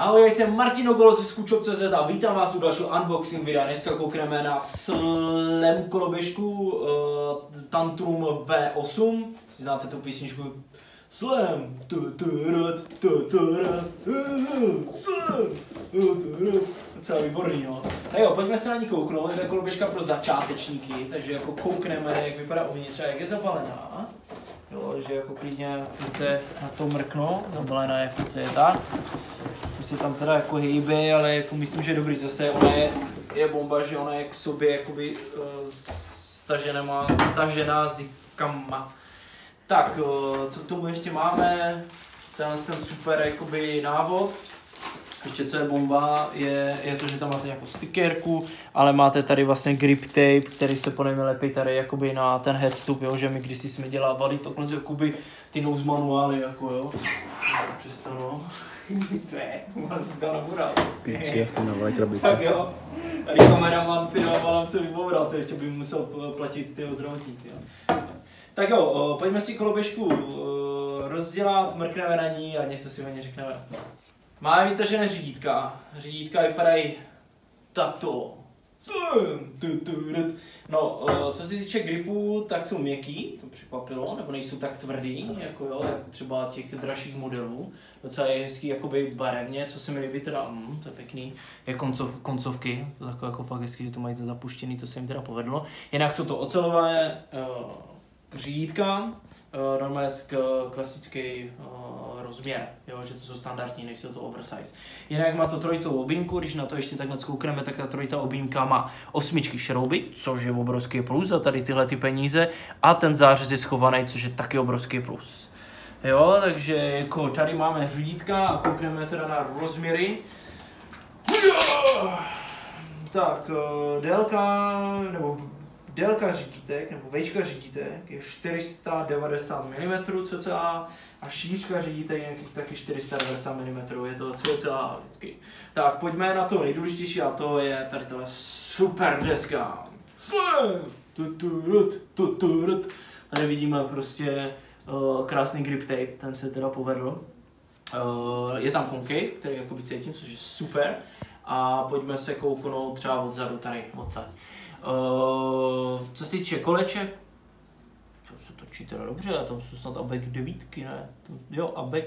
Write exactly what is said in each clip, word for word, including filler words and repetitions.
Ahoj, já jsem Martin Ogolo ze Scootshop tečka cz a vítám vás u dalšího unboxing videa. Dneska koukneme na Slamm koloběžku uh, Tantrum V osm. Si znáte tu písničku Slamm Tantrum. Výborný, no. Tak jo, pojďme se na ní kouknout. To je koloběžka pro začátečníky, takže jako koukneme, jak vypadá uvnitř a jak je zabalená. Jo, že jako klidně můžete na to mrknout, zabalená je v je tak. Se tam teda jako hejbe, ale jako myslím, že dobrý, zase ona je, je bomba, že ona je k sobě jakoby stažená, stažená zikama. Tak, co k tomu ještě máme, tenhle ten super jakoby návod, ještě co je bomba, je, je to, že tam máte nějakou stickerku, ale máte tady vlastně grip tape, který se podle mě lepí tady jakoby na ten headstup, jo, že my když jsme dělávali tohle jakoby ty nose manuály, jako jo. Přestanu. Co je? Mám si dal na burál. Píči, já jsem na vajkrabice. Tak jo. Tady kameraman, ty jo, malám se vyboural, ty ještě bych musel platit tyho zdravotní, ty jo. Tak jo, pojďme si koloběžku rozdělat, mrkneme na ní a něco si o ně řekneme. Máme vytažené řídítka. Řídítka vypadají takto. No, co se týče gripů, tak jsou měkký, to překvapilo, nebo nejsou tak tvrdý, jako jo, jako třeba těch dražších modelů. Docela je hezký, jakoby barevně, co se mi líbí teda, mm, to je pěkný, je koncov, koncovky, to je takové jako fakt hezký, že to mají to zapuštěný, to se jim teda povedlo. Jinak jsou to ocelové uh, řídítka, uh, normálně klasický uh, rozměr, jo, že to jsou standardní, než jsou to oversize. Jinak má to trojitou obínku, když na to ještě takhle zkoukneme, tak ta trojitá obínka má osmičky šrouby, což je obrovský plus za tady tyhle ty peníze, a ten zářez je schovaný, což je taky obrovský plus. Jo, takže jako tady máme řídítka a koukneme teda na rozměry. Tak, délka, nebo délka řídítek, nebo vejčka řídítek je čtyři sta devadesát milimetrů cca a šířka řídítek je nějakých taky čtyři sta devadesát milimetrů, je to cca. Tak pojďme na to nejdůležitější a to je tady tato super deska. Tady vidíme prostě uh, krásný grip tape, ten se teda povedl. Uh, je tam konkej, který jakoby cítím, což je super. A pojďme se kouknout třeba odzadu tady, odsaď. Uh, co se týče koleček, to se točí teda dobře, tam jsou snad ABEC devítky, ne? To, jo, ABEC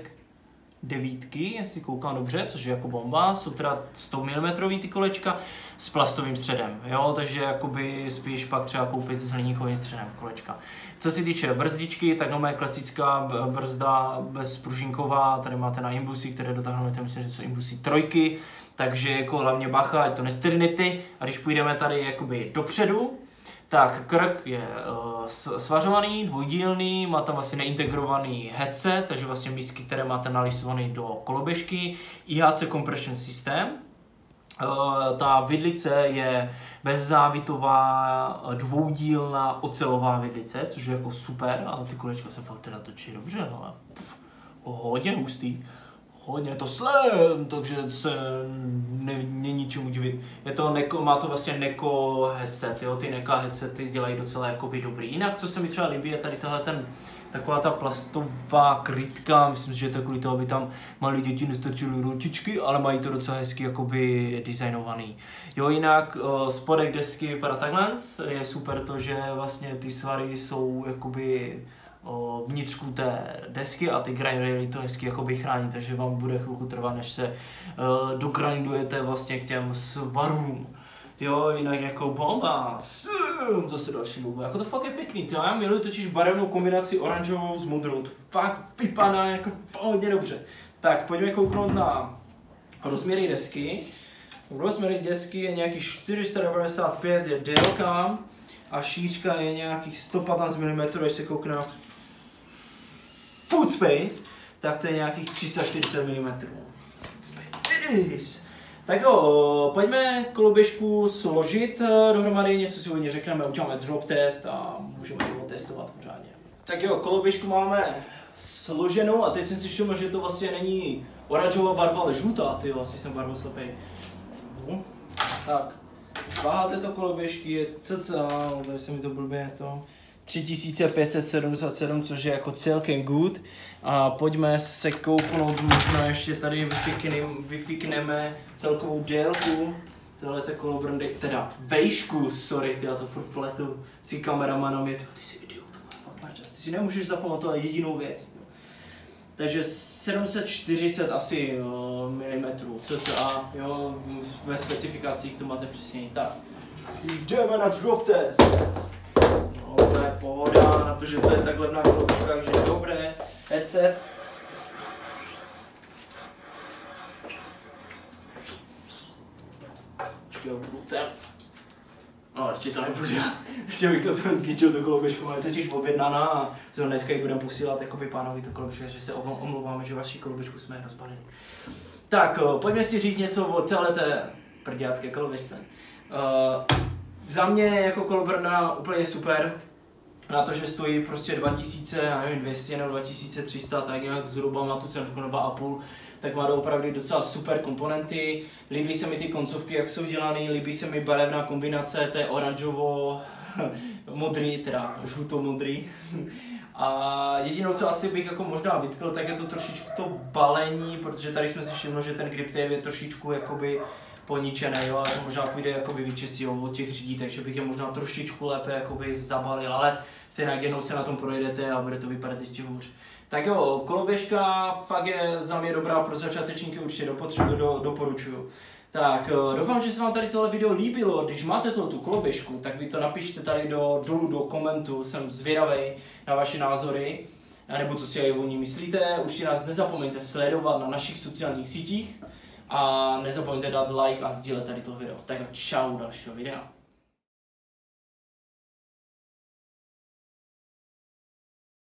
devítky, jestli koukám dobře, což je jako bomba, jsou teda sto milimetrů ty kolečka s plastovým středem, jo, takže jakoby spíš pak třeba koupit s hliníkovým středem kolečka. Co se týče brzdičky, tak no je klasická brzda bezpružinková, tady máte na imbusy, které dotáhnete, myslím, že jsou imbusy trojky, takže jako hlavně bacha, ať to nestrinity, a když půjdeme tady jakoby dopředu, tak krk je uh, svařovaný, dvojdílný, má tam vlastně neintegrovaný headset, takže vlastně misky, které máte nalisované do koloběžky, I H C Compression systém. Uh, ta vidlice je bezzávitová, dvoudílná, ocelová vidlice, což je jako super, ale ty kolečka se fakt teda točí dobře, ale pff, hodně hustý. Hodně to slem, takže se není čemu divit. Je to neko, má to vlastně neko headset, jo? Ty neka headsety dělají docela jakoby dobrý. Jinak, co se mi třeba líbí, je tady tahle ten, taková ta plastová krytka, myslím si, že to je kvůli toho, aby tam malí děti nestrčili ručičky, ale mají to docela hezky jakoby designovaný. Jo, jinak spodek desky vypadá takhle, je super to, že vlastně ty svary jsou jakoby vnitřku té desky a ty grindery to hezky jakoby chrání, takže vám bude chvilku trvat, než se uh, dogrindujete vlastně k těm svarům. Jo, jinak jako bomba, zase další bomba, jako to fakt je pěkný, tyjo, já miluji totiž barevnou kombinaci oranžovou s modrou, to fakt vypadá jako hodně dobře. Tak pojďme kouknout na rozměry desky. Rozměry desky je nějaký čtyři sta devadesát pět, je délka a šířka je nějakých sto patnáct milimetrů, když se koukne na food space, tak to je nějakých tři sta čtyřicet milimetrů. Space. Tak jo, pojďme koloběžku složit dohromady, něco si o ní řekneme, uděláme drop test a můžeme ji otestovat pořádně. Tak jo, koloběžku máme složenou a teď jsem si všiml, že to vlastně není oranžová barva, ale žlutá, ty jo, asi jsem barvoslepý. No. Tak. Váha této koloběžky je cca, tady se mi to blbě to, tři tisíce pět set sedmdesát sedm, což je jako celkem good. A pojďme se kouknout, možná ještě tady vyfikneme celkovou délku téhleté kolobrndy, teda vejšku, sorry, já to furt pletu, si kameramanem je to, ty jsi idiot, ty si nemůžeš zapamatovat jedinou věc. Takže sedm set čtyřicet asi milimetrů, cca, jo, ve specifikacích to máte přesně tak. Jdeme na drop test. No, to je pohoda, na to, že to je tak levná koloběžka, takže dobré, headset. Jo, ten. No, ještě to nebude, ještě bych to tam zničil, tu koloběžku, ale je totiž objednaná a zrovna dneska ji budeme posílat jakoby pánovi tu koloběžku, že se omlouváme, že vaši koloběžku jsme rozbalili. Tak, pojďme si říct něco o téhleté prdětské koloběžce. Uh, za mě jako kolobrna úplně super, na to, že stojí prostě dva tisíce dvě stě nebo dva tisíce tři sta, tak nějak zhruba má tu cenu dva a půl, tak má opravdu docela super komponenty. Líbí se mi ty koncovky, jak jsou dělané, líbí se mi barevná kombinace té oranžovo modrý, teda žluto-modrý. A jedinou, co asi bych jako možná vytkl, tak je to trošičku to balení, protože tady jsme si všimli, že ten grip tape je trošičku jakoby poničené, jo, a to možná půjde jakoby vyčistit od těch řídí, takže bych je možná trošičku lépe jakoby zabalil, ale stejně jednou se na tom projedete a bude to vypadat ještě hůř. Tak jo, koloběžka fakt je za mě dobrá, pro začátečníky určitě dopotřebuju, do, doporučuju. Tak doufám, že se vám tady tohle video líbilo, když máte tohle, tu koloběžku, tak vy to napište tady do, dolů do komentu, jsem zvědavej na vaše názory, nebo co si aj o ní myslíte, určitě nás nezapomeňte sledovat na našich sociálních sítích. A nezapomeňte dát like a sdílet tady to video. Tak a čau u dalšího videa.